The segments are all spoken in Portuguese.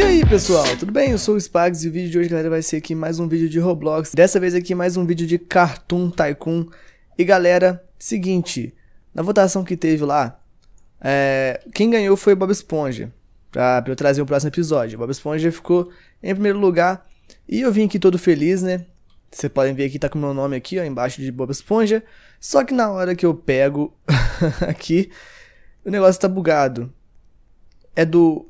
E aí pessoal, tudo bem? Eu sou o Spags e o vídeo de hoje, galera, vai ser aqui mais um vídeo de Roblox. Dessa vez aqui mais um vídeo de Cartoon Tycoon. E galera, seguinte, na votação que teve lá, quem ganhou foi Bob Esponja, pra eu trazer o próximo episódio. Bob Esponja ficou em primeiro lugar e eu vim aqui todo feliz, né? Vocês podem ver aqui, tá com o meu nome aqui, ó, embaixo de Bob Esponja. Só que na hora que eu pego aqui, o negócio tá bugado. É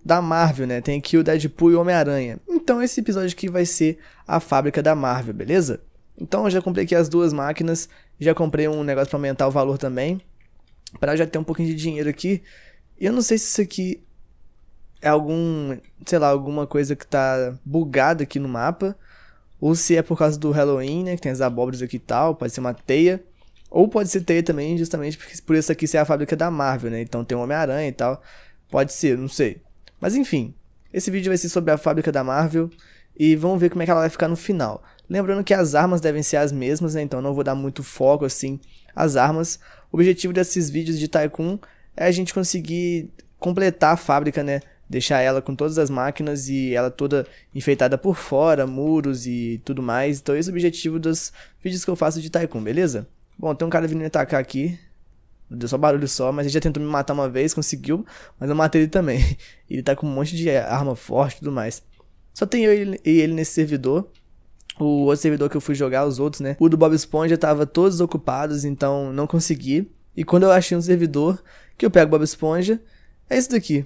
da Marvel, né? Tem aqui o Deadpool e o Homem-Aranha. Então esse episódio aqui vai ser a fábrica da Marvel, beleza? Então eu já comprei aqui as duas máquinas, já comprei um negócio pra aumentar o valor também, pra já ter um pouquinho de dinheiro aqui. E eu não sei se isso aqui é alguma coisa que tá bugada aqui no mapa, ou se é por causa do Halloween, né, que tem as abóboras aqui e tal, pode ser uma teia, ou pode ser teia também, justamente porque por isso aqui ser a fábrica da Marvel, né, então tem o Homem-Aranha e tal, pode ser, não sei. Mas enfim, esse vídeo vai ser sobre a fábrica da Marvel, e vamos ver como é que ela vai ficar no final. Lembrando que as armas devem ser as mesmas, né, então não vou dar muito foco, assim, às armas. O objetivo desses vídeos de Tycoon é a gente conseguir completar a fábrica, né, deixar ela com todas as máquinas e ela toda enfeitada por fora, muros e tudo mais. Então esse é o objetivo dos vídeos que eu faço de Tycoon, beleza? Bom, tem um cara vindo me atacar aqui. Deu só barulho só, mas ele já tentou me matar uma vez, conseguiu. Mas eu matei ele também. Ele tá com um monte de arma forte e tudo mais. Só tem eu e ele nesse servidor. O outro servidor que eu fui jogar, os outros, né? O do Bob Esponja tava todos ocupados, então não consegui. E quando eu achei um servidor que eu pego o Bob Esponja, é esse daqui.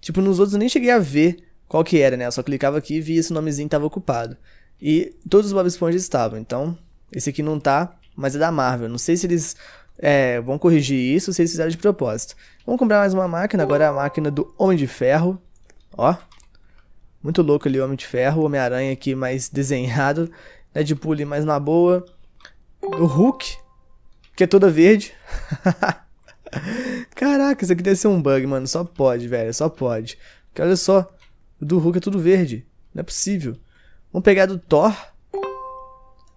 Tipo, nos outros eu nem cheguei a ver qual que era, né? Eu só clicava aqui e via esse nomezinho que tava ocupado. E todos os Bob Esponja estavam, então... Esse aqui não tá, mas é da Marvel. Não sei se eles vão corrigir isso ou se eles fizeram de propósito. Vamos comprar mais uma máquina, agora é a máquina do Homem de Ferro. Ó. Muito louco ali o Homem de Ferro, o Homem-Aranha aqui mais desenhado. Deadpool ali mais na boa. O Hulk, que é toda verde. Caraca, isso aqui deve ser um bug, mano. Só pode, velho, só pode. Porque olha só, o do Hulk é tudo verde. Não é possível. Vamos pegar do Thor.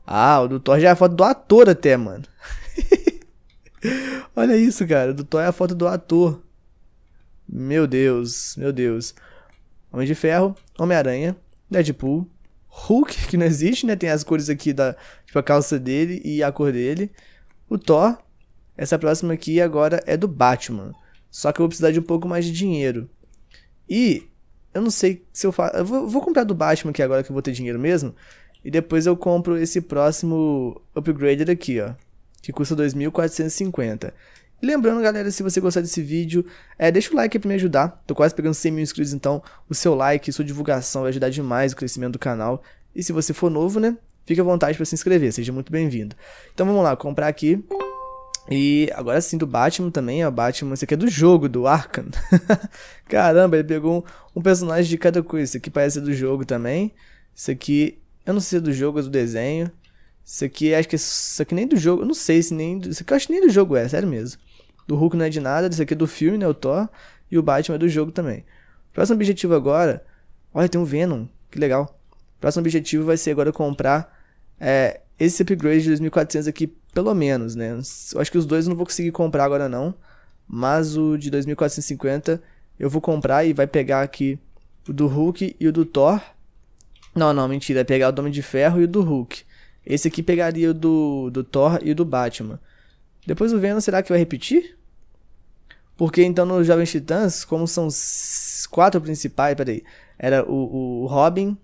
Ah, o do Thor já é a foto do ator até, mano. Olha isso, cara. O do Thor é a foto do ator. Meu Deus, meu Deus. Homem de Ferro, Homem-Aranha, Deadpool, Hulk, que não existe, né? Tem as cores aqui, tipo a calça dele e a cor dele. O Thor. Essa próxima aqui agora é do Batman. Só que eu vou precisar de um pouco mais de dinheiro. E eu não sei se eu faço... Eu vou comprar do Batman aqui agora que eu vou ter dinheiro mesmo. E depois eu compro esse próximo Upgrader aqui, ó. Que custa 2.450. E lembrando, galera, se você gostar desse vídeo, deixa o like aí pra me ajudar. Tô quase pegando 100 mil inscritos, então o seu like, sua divulgação vai ajudar demais o crescimento do canal. E se você for novo, né, fique à vontade pra se inscrever. Seja muito bem-vindo. Então vamos lá, comprar aqui... E agora sim do Batman também, ó, Batman, esse aqui é do jogo, do Arkham. Caramba, ele pegou um personagem de cada coisa, esse aqui parece do jogo também. Esse aqui, eu não sei se é do jogo, é do desenho. Esse aqui, acho que isso aqui nem do jogo, eu não sei se nem... Isso aqui eu acho que nem do jogo é, sério mesmo. Do Hulk não é de nada, esse aqui é do filme, né, o Thor. E o Batman é do jogo também. Próximo objetivo agora, olha, tem um Venom, que legal. Próximo objetivo vai ser agora comprar esse upgrade de 2400 aqui, pelo menos, né? Eu acho que os dois eu não vou conseguir comprar agora não. Mas o de 2450 eu vou comprar e vai pegar aqui o do Hulk e o do Thor. Não, não, mentira. Vai pegar o do Homem de Ferro e o do Hulk. Esse aqui pegaria o do Thor e o do Batman. Depois o Venom, será que vai repetir? Porque então nos Jovens Titãs, como são os quatro principais... Peraí. Era o Robin.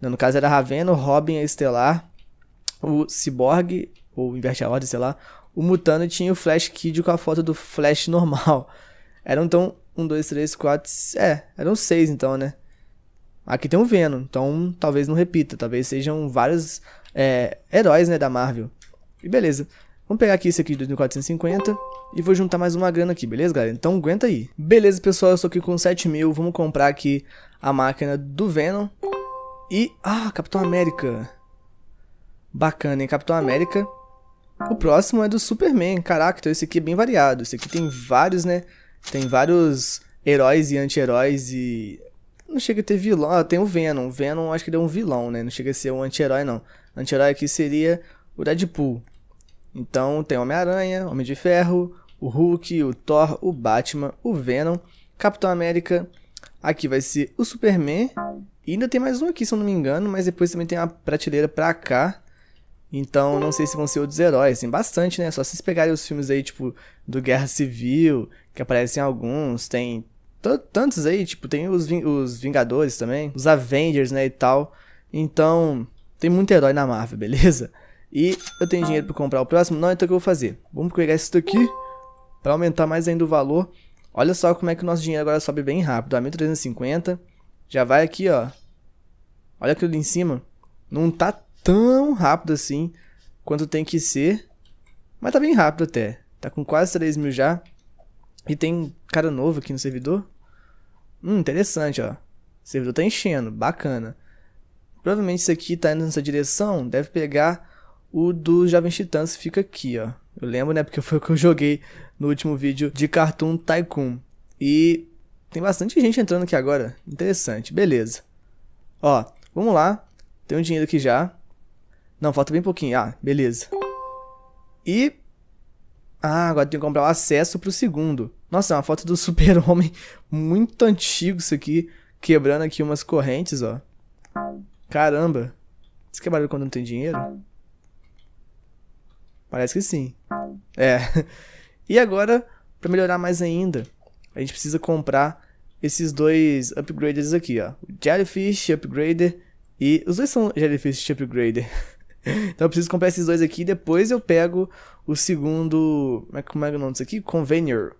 Não, no caso era a Ravenna, o Robin, a Estelar, o Ciborgue... ou inverte a ordem, sei lá, o Mutano tinha o Flash Kid com a foto do Flash normal. Eram, então, 1, 2, 3, 4, eram 6, então, né? Aqui tem um Venom, então talvez não repita, talvez sejam vários heróis, né, da Marvel. E beleza, vamos pegar aqui esse aqui de 2450 e vou juntar mais uma grana aqui, beleza, galera? Então aguenta aí. Beleza, pessoal, eu estou aqui com 7.000, vamos comprar aqui a máquina do Venom e... Ah, Capitão América! Bacana, hein, Capitão América... O próximo é do Superman, caraca, então esse aqui é bem variado, esse aqui tem vários, né, tem vários heróis e anti-heróis e... Não chega a ter vilão, ah, tem o Venom acho que ele é um vilão, né, não chega a ser um anti-herói não. Anti-herói aqui seria o Deadpool. Então tem Homem-Aranha, Homem de Ferro, o Hulk, o Thor, o Batman, o Venom, Capitão América, Aqui vai ser o Superman. E ainda tem mais um aqui, se eu não me engano. Mas depois também tem uma prateleira pra cá. Então, não sei se vão ser outros heróis. Tem bastante, né? Só se vocês pegarem os filmes aí, tipo, do Guerra Civil, que aparecem alguns. Tem tantos aí, tipo, tem os Vingadores também. Os Avengers, né, e tal. Então, tem muito herói na Marvel, beleza? E eu tenho dinheiro pra comprar o próximo? Não, então o que eu vou fazer? Vamos pegar isso daqui pra aumentar mais ainda o valor. Olha só como é que o nosso dinheiro agora sobe bem rápido. A 1.350. Já vai aqui, ó. Olha aquilo ali em cima. Não tá tão rápido assim quanto tem que ser, mas tá bem rápido até. Tá com quase 3.000 já. E tem cara novo aqui no servidor. Interessante, ó. O servidor tá enchendo, bacana. Provavelmente isso aqui tá indo nessa direção. Deve pegar o dos Jovens Titãs, fica aqui, ó. Eu lembro, né, porque foi o que eu joguei no último vídeo de Cartoon Tycoon. E tem bastante gente entrando aqui agora. Interessante, beleza. Ó, vamos lá. Tem um dinheiro aqui já. Não, falta bem pouquinho. Ah, beleza. E... ah, agora tem que comprar o acesso pro segundo. Nossa, é uma foto do Super-Homem muito antigo isso aqui. Quebrando aqui umas correntes, ó. Caramba. Isso que é barulho quando não tem dinheiro? Parece que sim. É. E agora, pra melhorar mais ainda, a gente precisa comprar esses dois upgraders aqui, ó. O Jellyfish Upgrader e... os dois são Jellyfish Upgrader. Então eu preciso comprar esses dois aqui e depois eu pego o segundo... como é o nome disso aqui? Convenior.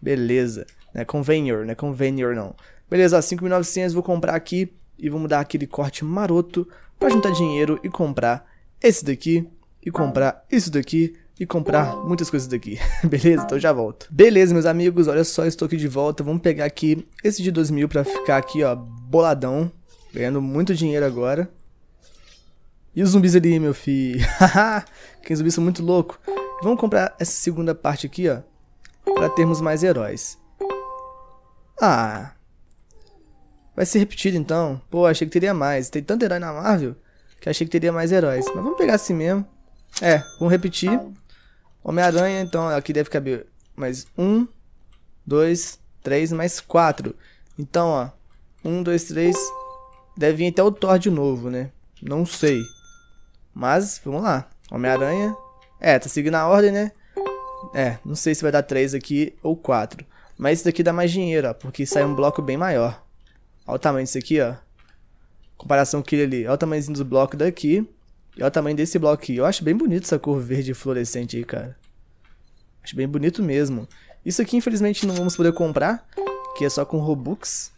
Beleza. Não é Convenior, não é Convenior não. Beleza, ó, 5.900, vou comprar aqui e vou mudar aquele corte maroto pra juntar dinheiro e comprar esse daqui, e comprar isso daqui, e comprar muitas coisas daqui. Beleza? Então já volto. Beleza, meus amigos, olha só, estou aqui de volta. Vamos pegar aqui esse de 2.000 pra ficar aqui, ó, boladão. Ganhando muito dinheiro agora. E os zumbis ali, meu filho. Haha, que zumbis são muito loucos. Vamos comprar essa segunda parte aqui, ó, pra termos mais heróis. Ah, vai ser repetido então. Pô, achei que teria mais. Tem tanto herói na Marvel que achei que teria mais heróis. Mas vamos pegar assim mesmo. É, vamos repetir. Homem-Aranha, então aqui deve caber mais 1, 2, 3, mais 4. Então, ó, 1, 2, 3. Deve vir até o Thor de novo, né? Não sei. Mas, vamos lá. Homem-Aranha. É, tá seguindo a ordem, né? É, não sei se vai dar 3 aqui ou 4. Mas isso daqui dá mais dinheiro, ó, porque sai um bloco bem maior. Olha o tamanho disso aqui, ó. Comparação com aquele ali. Olha o tamanhozinho dos blocos daqui. E olha o tamanho desse bloco aqui. Eu acho bem bonito essa cor verde fluorescente aí, cara. Acho bem bonito mesmo. Isso aqui, infelizmente, não vamos poder comprar, que é só com Robux.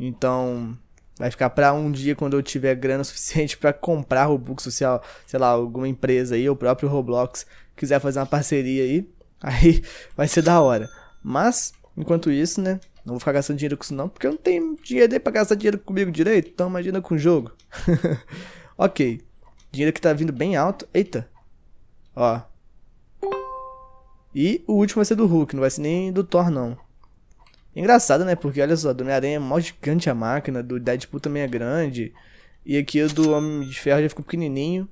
Então, vai ficar pra um dia quando eu tiver grana suficiente pra comprar Robux, social, sei lá, alguma empresa aí, ou o próprio Roblox quiser fazer uma parceria aí. Aí vai ser da hora. Mas, enquanto isso, né, não vou ficar gastando dinheiro com isso não, porque eu não tenho dinheiro aí pra gastar dinheiro comigo direito. Então, imagina com o jogo. Ok. Dinheiro que tá vindo bem alto. Eita. Ó. E o último vai ser do Hulk. Não vai ser nem do Thor, não. Engraçado, né? Porque, olha só, do Homem-Aranha é mó gigante a máquina. Do Deadpool também é grande. E aqui o do Homem de Ferro já ficou pequenininho.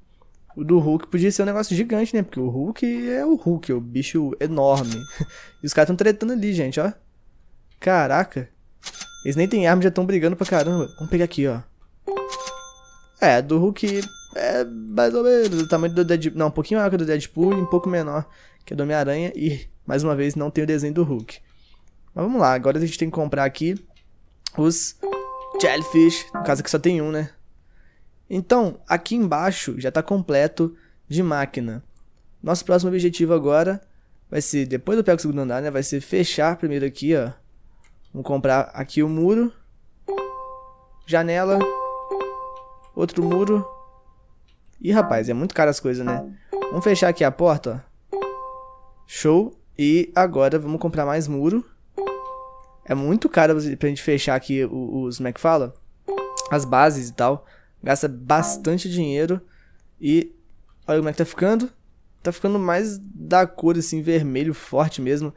O do Hulk podia ser um negócio gigante, né? Porque o Hulk é o Hulk. É o bicho enorme. E os caras tão tretando ali, gente, ó. Caraca. Eles nem tem arma, já tão brigando pra caramba. Vamos pegar aqui, ó. É, do Hulk... é mais ou menos o tamanho do Deadpool. Não, um pouquinho maior que o do Deadpool e um pouco menor que a do Homem-Aranha. E, mais uma vez, não tem o desenho do Hulk. Mas vamos lá, agora a gente tem que comprar aqui os Jellyfish. No caso aqui só tem um, né? Então, aqui embaixo já tá completo de máquina. Nosso próximo objetivo agora vai ser, depois eu pego o segundo andar, né? Vai ser fechar primeiro aqui, ó. Vamos comprar aqui o muro. Janela. Outro muro. Ih, rapaz, é muito caro as coisas, né? Vamos fechar aqui a porta, ó. Show. E agora vamos comprar mais muro. É muito caro pra gente fechar aqui os... como é que fala? As bases e tal. Gasta bastante dinheiro. E olha como é que tá ficando. Tá ficando mais da cor, assim, vermelho forte mesmo.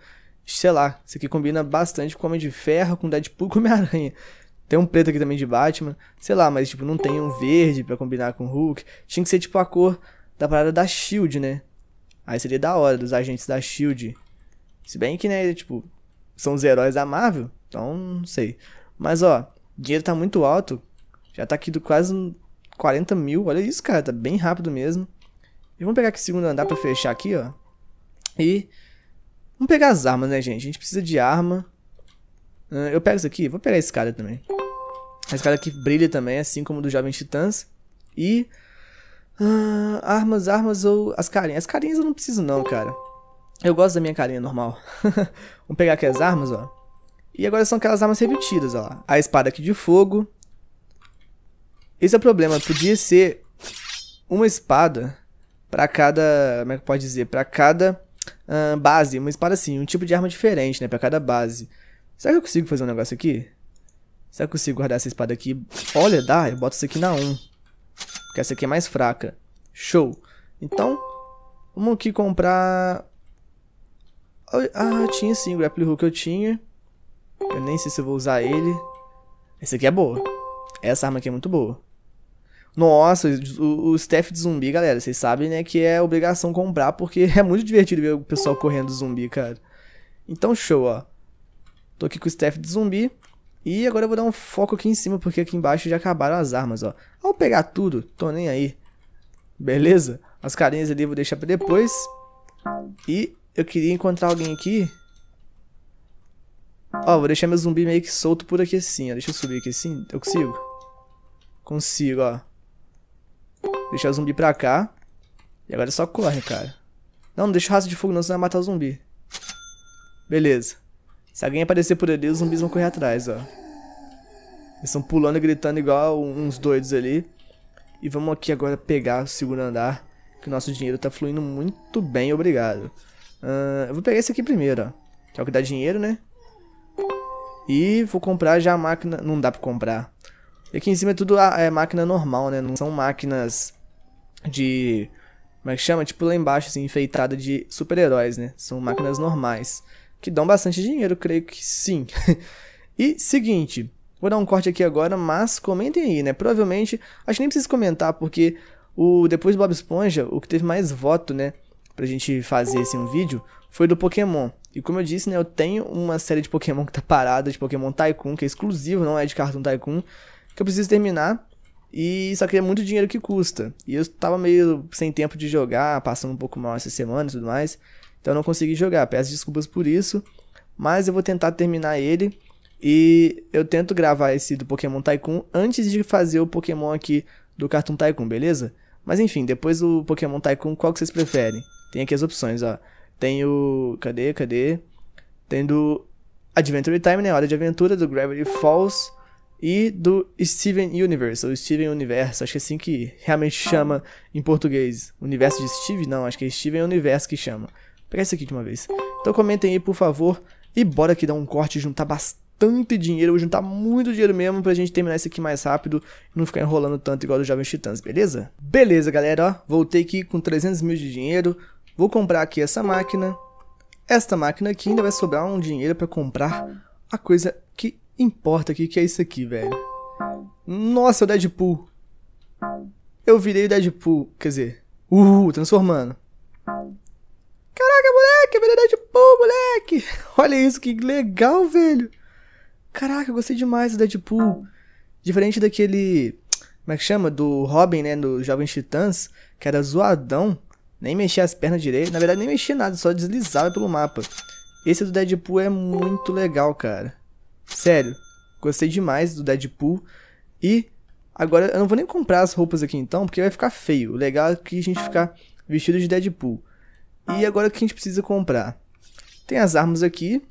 Sei lá, isso aqui combina bastante com Homem de Ferro, com Deadpool, com Homem-Aranha. Tem um preto aqui também de Batman. Sei lá, mas tipo, não tem um verde pra combinar com o Hulk. Tinha que ser tipo a cor da parada da S.H.I.E.L.D., né? Aí seria da hora, dos agentes da S.H.I.E.L.D. Se bem que, né, tipo, são os heróis da Marvel. Então, não sei. Mas, ó, o dinheiro tá muito alto. Já tá aqui do quase 40 mil. Olha isso, cara. Tá bem rápido mesmo. E vamos pegar aqui o segundo andar pra fechar aqui, ó. E vamos pegar as armas, né, gente? A gente precisa de arma. Eu pego isso aqui. Vou pegar esse cara também. Esse cara aqui brilha também, assim como o do Jovens Titãs. E... armas ou as carinhas. As carinhas eu não preciso não, cara. Eu gosto da minha carinha normal. Vamos pegar aqui as armas, ó. E agora são aquelas armas repetidas, ó lá. A espada aqui de fogo. Esse é o problema. Podia ser uma espada pra cada... Como é que pode dizer? Pra cada base. Uma espada assim, um tipo de arma diferente, né? Pra cada base. Será que eu consigo fazer um negócio aqui? Será que eu consigo guardar essa espada aqui? Olha, dá. Eu boto isso aqui na 1. Porque essa aqui é mais fraca. Show. Então, vamos aqui comprar... Ah, eu tinha sim. O Grapple Hook eu tinha. Eu nem sei se eu vou usar ele. Essa aqui é boa. Essa arma aqui é muito boa. Nossa, o staff de zumbi, galera. Vocês sabem, né, que é obrigação comprar. Porque é muito divertido ver o pessoal correndo zumbi, cara. Então, show, ó. Tô aqui com o staff de zumbi. E agora eu vou dar um foco aqui em cima, porque aqui embaixo já acabaram as armas, ó. Vou pegar tudo, tô nem aí. Beleza? As carinhas ali eu vou deixar pra depois. E eu queria encontrar alguém aqui. Ó, vou deixar meu zumbi meio que solto por aqui assim, ó. Deixa eu subir aqui assim, eu consigo? Consigo, ó. Deixar o zumbi pra cá. E agora só corre, cara. Não, não deixa o rastro de fogo não, senão vai matar o zumbi. Beleza. Se alguém aparecer por ali, os zumbis vão correr atrás, ó. Eles estão pulando e gritando igual uns doidos ali. E vamos aqui agora pegar o segundo andar, que o nosso dinheiro tá fluindo muito bem, obrigado. Eu vou pegar esse aqui primeiro, ó. Que é o que dá dinheiro, né? E vou comprar já a máquina... Não dá pra comprar. E aqui em cima é tudo é máquina normal, né? Não são máquinas de... Como é que chama? Tipo lá embaixo, assim, enfeitada de super-heróis, né? São máquinas normais. Que dão bastante dinheiro, creio que sim. E seguinte... Vou dar um corte aqui agora, mas comentem aí, né? Provavelmente, acho que nem precisa comentar, porque depois do Bob Esponja, o que teve mais voto, né? Pra gente fazer assim um vídeo, foi do Pokémon. E como eu disse, né? Eu tenho uma série de Pokémon que tá parada, de Pokémon Tycoon, que é exclusivo, não é de Cartoon Tycoon, que eu preciso terminar. E só que é muito dinheiro que custa. E eu tava meio sem tempo de jogar, passando um pouco mal essa semana e tudo mais. Então eu não consegui jogar, peço desculpas por isso. Mas eu vou tentar terminar ele. E eu tento gravar esse do Pokémon Tycoon antes de fazer o Pokémon aqui do Cartoon Tycoon, beleza? Mas enfim, depois do Pokémon Tycoon, qual que vocês preferem? Tem aqui as opções, ó. Tem o... Cadê? Tem do Adventure Time, né? Hora de Aventura, do Gravity Falls e do Steven Universo, ou Steven Universo. Acho que é assim que realmente chama em português. Universo de Steve? Não, acho que é Steven Universo que chama. Vou pegar isso aqui de uma vez. Então comentem aí, por favor. E bora aqui dar um corte e juntar bastante. Tanto dinheiro, eu vou juntar muito dinheiro mesmo pra gente terminar isso aqui mais rápido e não ficar enrolando tanto igual do Jovens Titãs, beleza? Beleza, galera, ó, voltei aqui com 300 mil de dinheiro, vou comprar aqui esta máquina aqui, ainda vai sobrar um dinheiro pra comprar a coisa que importa aqui, que é isso aqui, velho. Nossa, o Deadpool. Eu virei o Deadpool, quer dizer, transformando. Caraca, moleque, eu virei o Deadpool, moleque. Olha isso, que legal, velho. Caraca, eu gostei demais do Deadpool. Diferente daquele... Como é que chama? Do Robin, né? Do Jovens Titãs. Que era zoadão. Nem mexia as pernas direito. Na verdade, nem mexia nada. Só deslizava pelo mapa. Esse do Deadpool é muito legal, cara. Sério. Gostei demais do Deadpool. E agora eu não vou nem comprar as roupas aqui então. Porque vai ficar feio. O legal é que a gente ficar vestido de Deadpool. E agora o que a gente precisa comprar? Tem as armas aqui.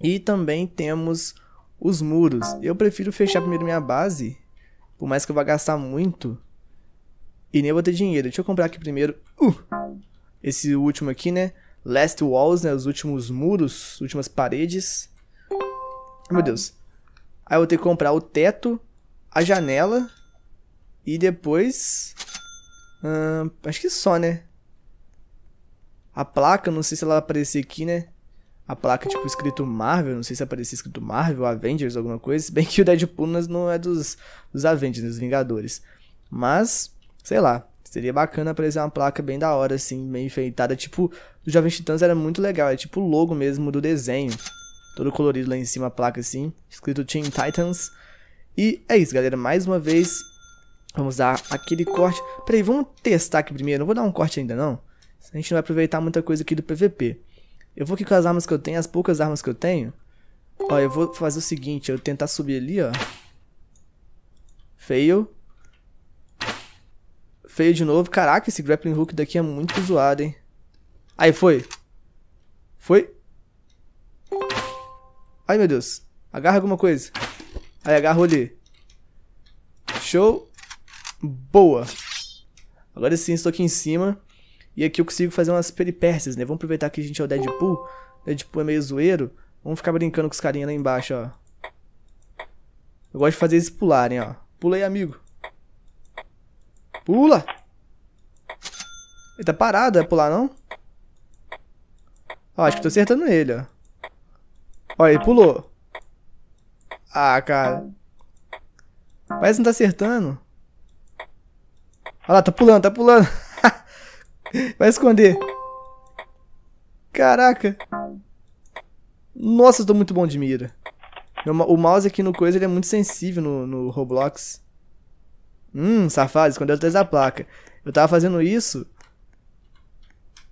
E também temos... os muros. Eu prefiro fechar primeiro minha base. Por mais que eu vá gastar muito. E nem vou ter dinheiro. Deixa eu comprar aqui primeiro. Esse último aqui, né? Last Walls, né? Os últimos muros. Últimas paredes. Meu Deus. Aí eu vou ter que comprar o teto. A janela. E depois... acho que só, né? A placa. Não sei se ela vai aparecer aqui, né? A placa, tipo, escrito Marvel, não sei se aparecia escrito Marvel, Avengers, alguma coisa. Se bem que o Deadpool não é dos Avengers, dos Vingadores. Mas, sei lá, seria bacana aparecer uma placa bem da hora, assim, bem enfeitada. Tipo, do Jovens Titãs era muito legal, é tipo o logo mesmo do desenho. todo colorido lá em cima, a placa assim, escrito Teen Titans. E é isso, galera, mais uma vez, vamos dar aquele corte. Peraí, vamos testar aqui primeiro, não vou dar um corte ainda não, a gente não vai aproveitar muita coisa aqui do PVP. Eu vou aqui com as armas que eu tenho, as poucas armas que eu tenho. Ó, eu vou fazer o seguinte, eu vou tentar subir ali, ó. Fail. Fail de novo. Caraca, esse grappling hook daqui é muito zoado, hein. Aí, foi. Foi. Ai, meu Deus. Agarra alguma coisa. Aí, agarrou ali. Show. Boa. Agora sim, estou aqui em cima. E aqui eu consigo fazer umas peripécias, né? Vamos aproveitar que a gente é o Deadpool. Deadpool é meio zoeiro. Vamos ficar brincando com os carinha lá embaixo, ó. Eu gosto de fazer eles pularem, ó. Pula aí, amigo. Pula! Ele tá parado, vai pular, não? Ó, acho que tô acertando ele, ó. Ó, ele pulou. Ah, cara. Mas não tá acertando. Olha lá, tá pulando, tá pulando. Vai esconder. Caraca. Nossa, eu tô muito bom de mira. O mouse aqui no coisa, ele é muito sensível no Roblox. Safado, escondeu atrás da placa. Eu tava fazendo isso.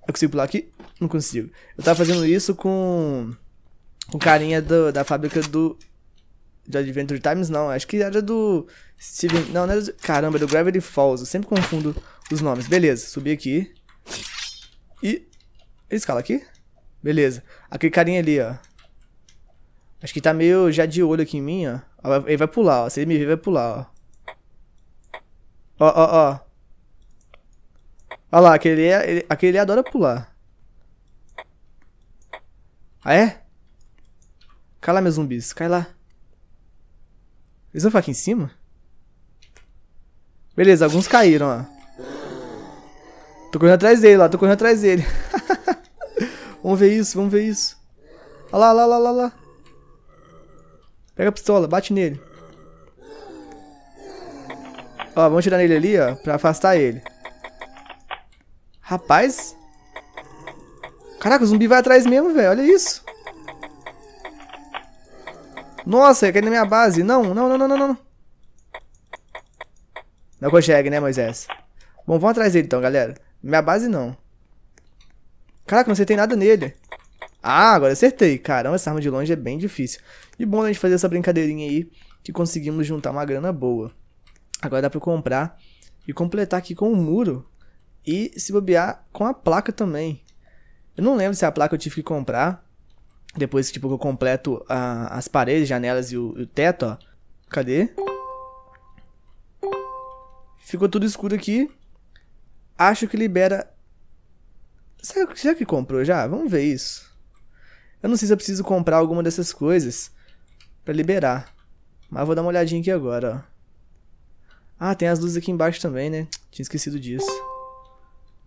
Eu consigo pular aqui? Não consigo. Eu tava fazendo isso com o carinha da fábrica do Adventure Times, não. Acho que era do Steven... Não, não era do... Caramba, do Gravity Falls. Eu sempre confundo os nomes. Beleza, subi aqui. E... escala aqui? Beleza. Aquele carinha ali, ó. Acho que tá meio já de olho aqui em mim, ó. Ele vai pular, ó. Se ele me ver, vai pular, ó. Ó, ó, ó. Olha lá, aquele adora pular. Ah, é? Cai lá, meus zumbis. Cai lá. Eles vão ficar aqui em cima? Beleza, alguns caíram, ó. Tô correndo atrás dele lá, tô correndo atrás dele. Vamos ver isso, vamos ver isso. Olha lá, olha lá, olha lá. Pega a pistola, bate nele. Ó, vamos tirar nele ali, ó, pra afastar ele. Rapaz. Caraca, o zumbi vai atrás mesmo, velho, olha isso. Nossa, ele caiu na minha base. Não, não, não, não, não, não. Não consegue, né, Moisés? Bom, vamos atrás dele então, galera. Minha base não. Caraca, não acertei nada nele. Ah, agora acertei. Caramba, essa arma de longe é bem difícil. E bom a gente fazer essa brincadeirinha aí, que conseguimos juntar uma grana boa. Agora dá pra comprar e completar aqui com o muro. E se bobear com a placa também. Eu não lembro se a placa eu tive que comprar. Depois tipo, que eu completo as paredes, janelas e o teto, ó. Cadê? Ficou tudo escuro aqui. Acho que libera... Será que comprou já? Vamos ver isso. Eu não sei se eu preciso comprar alguma dessas coisas pra liberar. Mas vou dar uma olhadinha aqui agora, ó. Ah, tem as luzes aqui embaixo também, né? Tinha esquecido disso.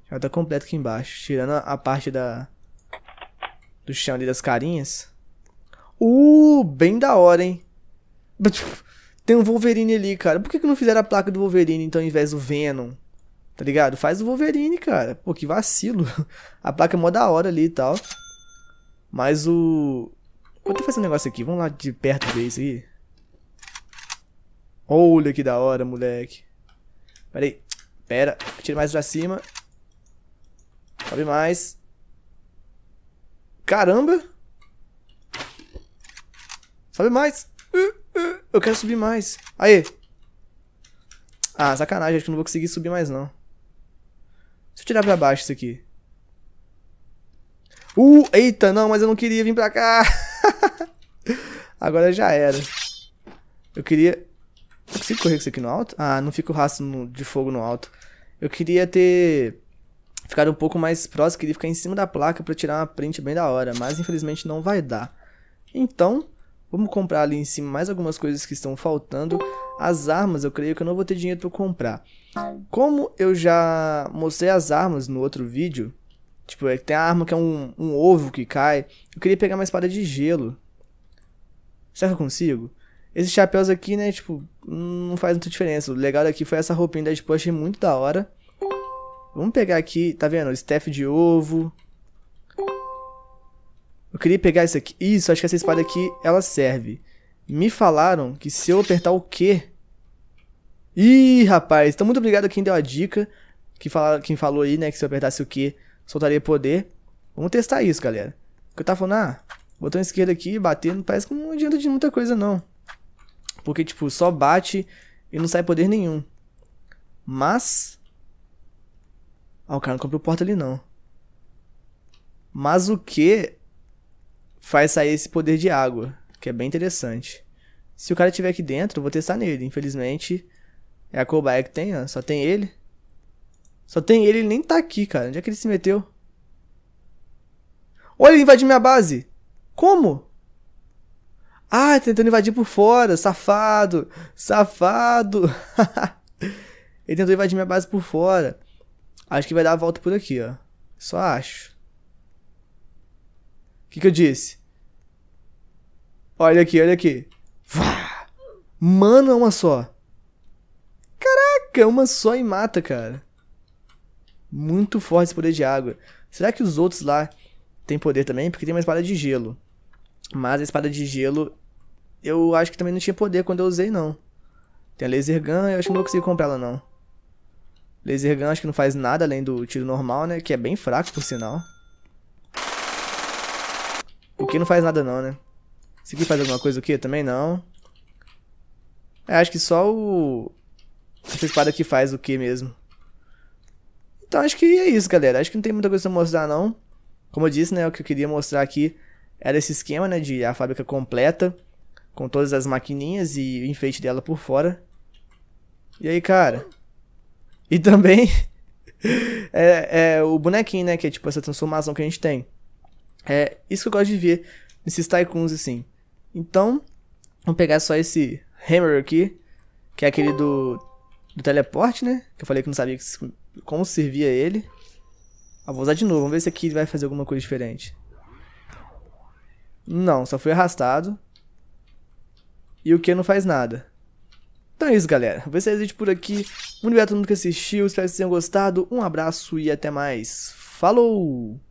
Já tá completo aqui embaixo. Tirando a parte do chão ali das carinhas. Bem da hora, hein? Tem um Wolverine ali, cara. Por que não fizeram a placa do Wolverine, então, ao invés do Venom? Tá ligado? Faz o Wolverine, cara. Pô, que vacilo. A placa é mó da hora ali e tal. Mas o... Vou até fazer um negócio aqui. Vamos lá de perto ver isso aí. Olha que da hora, moleque. Pera aí. Pera. Tira mais pra cima. Sobe mais. Caramba. Sobe mais. Eu quero subir mais. Aê. Ah, sacanagem. Acho que não vou conseguir subir mais, não. Deixa eu tirar pra baixo isso aqui. Eita, não, mas eu não queria vir pra cá. Agora já era. Eu queria... Eu consigo correr com isso aqui no alto? Ah, não fica o rastro de fogo no alto. Eu queria ter... Ficado um pouco mais próximo. Queria ficar em cima da placa pra tirar uma print bem da hora. Mas, infelizmente, não vai dar. Então, vamos comprar ali em cima mais algumas coisas que estão faltando. As armas, eu creio que eu não vou ter dinheiro pra comprar. Como eu já mostrei as armas no outro vídeo... Tipo, tem a arma que é um ovo que cai. Eu queria pegar uma espada de gelo. Será que eu consigo? Esses chapéus aqui, né, tipo, não faz muita diferença. O legal daqui foi essa roupinha da Deadpool, achei muito da hora. Vamos pegar aqui, tá vendo? Staff de ovo. Eu queria pegar isso aqui. Isso, acho que essa espada aqui, ela serve. Me falaram que se eu apertar o quê? Ih, rapaz. Então, muito obrigado a quem deu a dica. Quem falou aí, né, que se eu apertasse o quê, soltaria poder. Vamos testar isso, galera. Porque eu tava falando, ah, botão esquerdo aqui, bater, não parece que não adianta de muita coisa, não. Porque, tipo, só bate e não sai poder nenhum. Mas... ah, o cara não comprou porta ali, não. Mas o que faz sair esse poder de água, que é bem interessante. Se o cara estiver aqui dentro, eu vou testar nele. Infelizmente, é a cobaia que tem, ó. Só tem ele. Só tem ele, ele nem tá aqui, cara. Onde é que ele se meteu? Olha, ele invadiu minha base. Como? Ah, tentando invadir por fora. Safado. Safado. Ele tentou invadir minha base por fora. Acho que vai dar a volta por aqui, ó. Só acho. O que eu disse? Olha aqui, olha aqui. Mano, é uma só. Caraca, uma só e mata, cara. Muito forte esse poder de água. Será que os outros lá têm poder também? Porque tem uma espada de gelo. Mas a espada de gelo, eu acho que também não tinha poder quando eu usei, não. Tem a laser gun, eu acho que não vou conseguir comprar ela, não. Laser gun acho que não faz nada além do tiro normal, né? Que é bem fraco, por sinal. O que não faz nada não, né? Esse aqui faz alguma coisa o que? Também não. É, acho que só o... essa espada aqui faz o que mesmo. Então acho que é isso, galera. Acho que não tem muita coisa pra mostrar, não. Como eu disse, né? O que eu queria mostrar aqui era esse esquema, né? De a fábrica completa. Com todas as maquininhas e o enfeite dela por fora. E aí, cara... e também... é o bonequinho, né? Que é tipo essa transformação que a gente tem. É isso que eu gosto de ver nesses tycoons, assim. Então, vamos pegar só esse hammer aqui, que é aquele do teleporte, né? Que eu falei que não sabia como servia ele. Ah, vou usar de novo, vamos ver se aqui vai fazer alguma coisa diferente. Não, só fui arrastado. E o que não faz nada. Então é isso, galera. Vou ver se é vídeo por aqui. Muito obrigado a todo mundo que assistiu, espero que vocês tenham gostado. Um abraço e até mais. Falou!